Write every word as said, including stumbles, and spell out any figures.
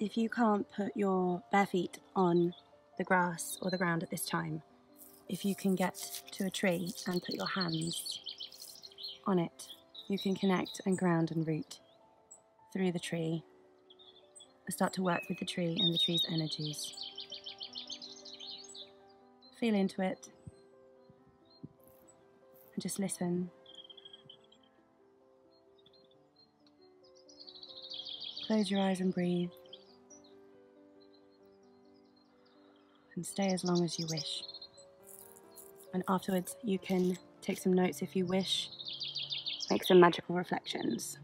if you can't put your bare feet on the grass or the ground at this time, if you can get to a tree and put your hands on it, you can connect and ground and root through the tree and start to work with the tree and the tree's energies. Feel into it and just listen. Close your eyes and breathe, and stay as long as you wish. And afterwards you can take some notes if you wish, make some magical reflections.